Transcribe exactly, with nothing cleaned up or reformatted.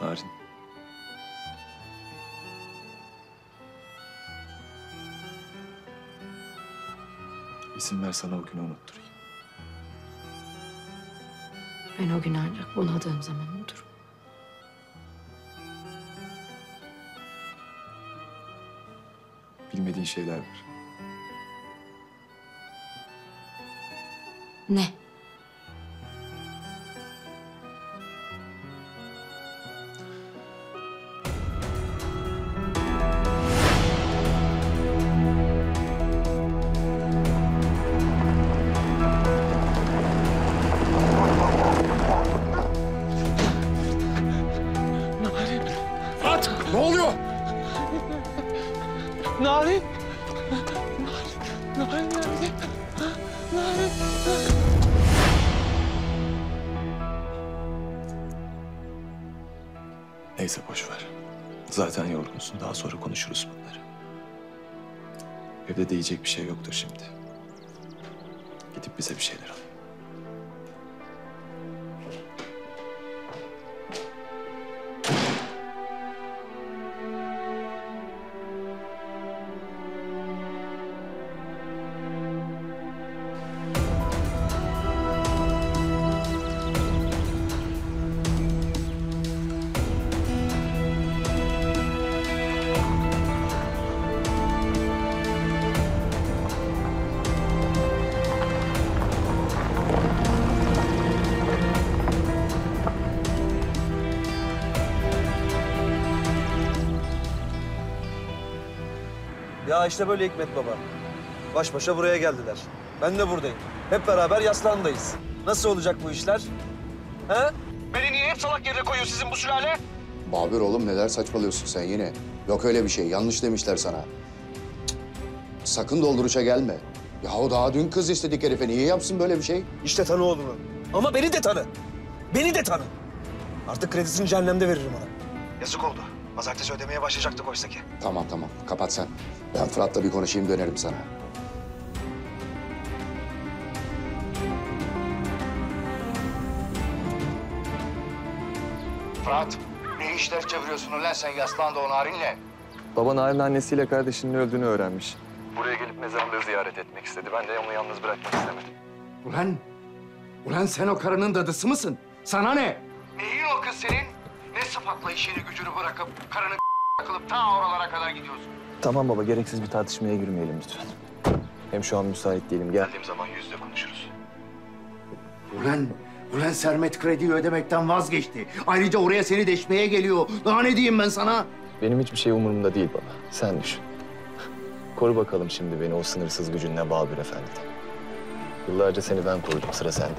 Narin. İzin ver sana o günü unutturayım. Ben o günü ancak bunadığım zaman unuturum. Bilmediğin şeyler var. Ne? Narin! Narin nerede? Narin! Neyse boş ver. Zaten yorgunsun. Daha sonra konuşuruz bunları. Evde diyecek bir şey yoktur şimdi. Gidip bize bir şeyler al. Ya işte böyle Hikmet Baba. Baş başa buraya geldiler. Ben de buradayım. Hep beraber yaslandayız. Nasıl olacak bu işler? He? Beni niye hep salak yerine koyuyor sizin bu sülale? Babür oğlum neler saçmalıyorsun sen yine? Yok öyle bir şey. Yanlış demişler sana. Cık. Sakın dolduruşa gelme. Yahu daha dün kız istedik herife. Niye yapsın böyle bir şey? İşte tanı oğlunu. Ama beni de tanı. Beni de tanı. Artık kredisini cehennemde veririm ona. Yazık oldu. Pazartesi ödemeye başlayacaktık oysa ki. Tamam tamam. Kapat sen. Ben Fırat'la bir konuşayım, dönerim sana. Fırat, ne işler çeviriyorsun lan sen yaslandı o Narin'le? Baba Narin annesiyle kardeşinin öldüğünü öğrenmiş. Buraya gelip mezarları ziyaret etmek istedi. Ben de onu yalnız bırakmak istemedim. Ulan, ulan sen o karının dadısı mısın? Sana ne? Neyin o kız senin? Ne sıfatla işini gücünü bırakıp karını bırakılıp ta oralara kadar gidiyorsun? Tamam baba, gereksiz bir tartışmaya girmeyelim lütfen. Hem şu an müsait değilim. Gel. Geldiğim zaman yüzde konuşuruz. Ulan, ulan Sermet krediyi ödemekten vazgeçti. Ayrıca oraya seni deşmeye geliyor. Daha ne diyeyim ben sana? Benim hiçbir şey umurumda değil baba. Sen düşün. Koru bakalım şimdi beni o sınırsız gücünle Babür Efendi'den. Yıllarca seni ben korudum, sıra sende.